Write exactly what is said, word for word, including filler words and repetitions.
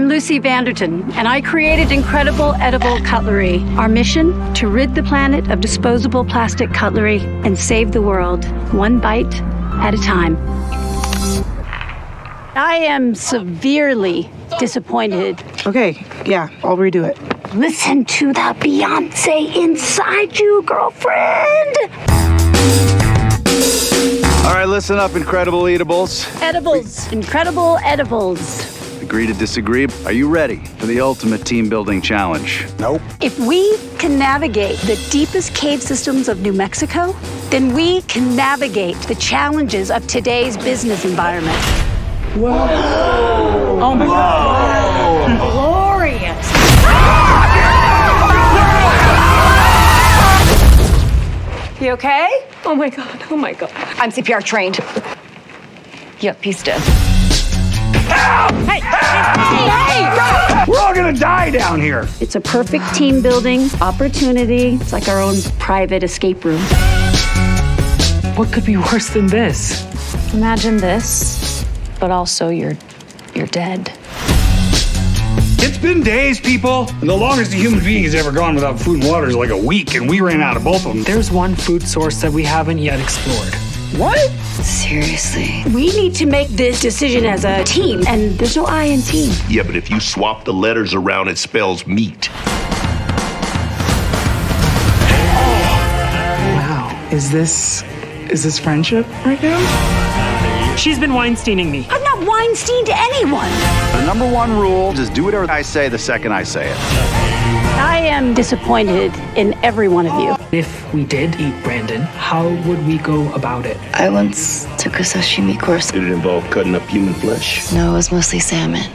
I'm Lucy Vanderton, and I created Incredible Edible Cutlery. Our mission? To rid the planet of disposable plastic cutlery and save the world, one bite at a time. I am severely disappointed. Okay, yeah, I'll redo it. Listen to the Beyoncé inside you, girlfriend! All right, listen up, Incredible Eatables. Edibles. Incredible Edibles. Agree to disagree? Are you ready for the ultimate team-building challenge? Nope. If we can navigate the deepest cave systems of New Mexico, then we can navigate the challenges of today's business environment. Whoa! Oh my Whoa. God! Whoa. Glorious! You okay? Oh my God! Oh my God! I'm C P R trained. Yep, he's dead. Hey! Hey! We're all gonna die down here. It's a perfect team building opportunity. It's like our own private escape room. What could be worse than this? Imagine this, but also you're you're dead. It's been days, people. And the longest a human being has ever gone without food and water is like a week, and we ran out of both of them. There's one food source that we haven't yet explored. What? Seriously. We need to make this decision as a team, and there's no I in team. Yeah, but if you swap the letters around, it spells meat. Wow. Is this... is this friendship right now? She's been Weinsteining me. I'm not Weinstein to anyone. The number one rule is do whatever I say the second I say it. I am disappointed in every one of you. If we did eat Brandon, how would we go about it? I once took a sashimi course. Did it involve cutting up human flesh? No, it was mostly salmon.